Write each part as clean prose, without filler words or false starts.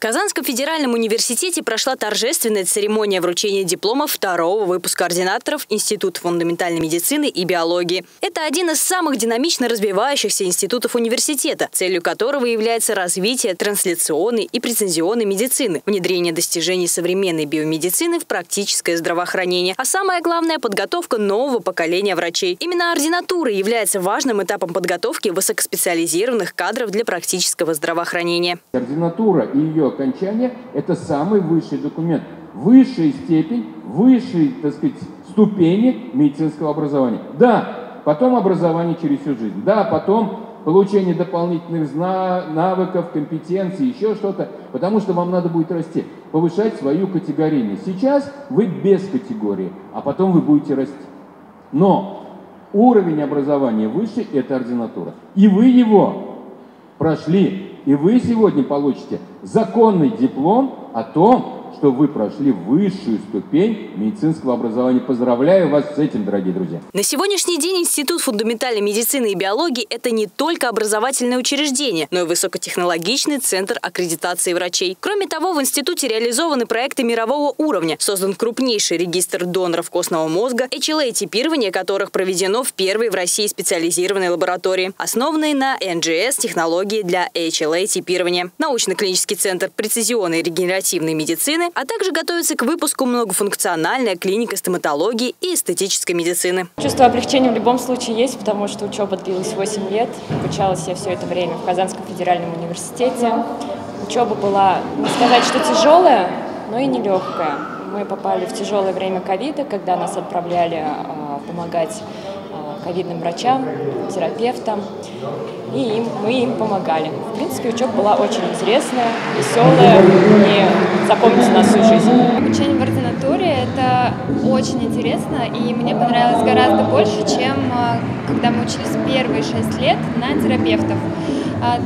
В Казанском федеральном университете прошла торжественная церемония вручения дипломов второго выпуска ординаторов Института фундаментальной медицины и биологии. Это один из самых динамично развивающихся институтов университета, целью которого является развитие трансляционной и прецизионной медицины, внедрение достижений современной биомедицины в практическое здравоохранение, а самое главное – подготовка нового поколения врачей. Именно ординатура является важным этапом подготовки высокоспециализированных кадров для практического здравоохранения. Ординатура и ее окончание – это самый высший документ, высшая степень, высшие, так сказать, ступени медицинского образования. Да, потом образование через всю жизнь, да, потом получение дополнительных навыков, компетенций, еще что-то, потому что вам надо будет расти, повышать свою категорию. Сейчас вы без категории, а потом вы будете расти. Но уровень образования выше – это ординатура. И вы его прошли. И вы сегодня получите законный диплом о том, что вы прошли высшую ступень медицинского образования. Поздравляю вас с этим, дорогие друзья. На сегодняшний день Институт фундаментальной медицины и биологии – это не только образовательное учреждение, но и высокотехнологичный центр аккредитации врачей. Кроме того, в институте реализованы проекты мирового уровня. Создан крупнейший регистр доноров костного мозга, HLA-типирование которых проведено в первой в России специализированной лаборатории, основанной на НГС технологии для HLA-типирования. Научно-клинический центр прецизионной и регенеративной медицины, а также готовится к выпуску многофункциональная клиника стоматологии и эстетической медицины. Чувство облегчения в любом случае есть, потому что учеба длилась 8 лет. Обучалась я все это время в Казанском федеральном университете. Учеба была, не сказать, что тяжелая, но и нелегкая. Мы попали в тяжелое время ковида, когда нас отправляли помогать ковидным врачам, терапевтам, и мы им помогали. В принципе, учеба была очень интересная, веселая, и запомнится на всю жизнь. Обучение в ординатуре – это очень интересно, и мне понравилось гораздо больше, чем когда мы учились первые 6 лет на терапевтов.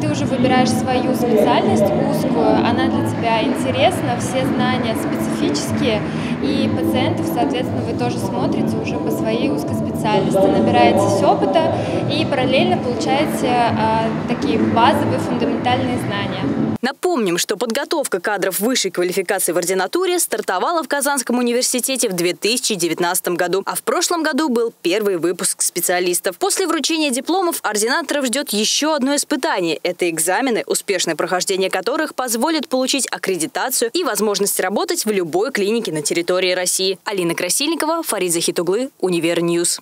Ты уже выбираешь свою специальность узкую, она для тебя интересна, все знания специфические, и пациентов, соответственно, вы тоже смотрите уже по своей узкой специальности, набираетесь опыта и параллельно получаете такие базовые фундаментальные знания. Напомним, что подготовка кадров высшей квалификации в ординатуре стартовала в Казанском университете в 2019 году, а в прошлом году был первый выпуск специалистов. После вручения дипломов ординаторов ждет еще одно испытание – это экзамены, успешное прохождение которых позволит получить аккредитацию и возможность работать в любой клинике на территории России. Алина Красильникова, Фарид Захитуглы, Универньюз.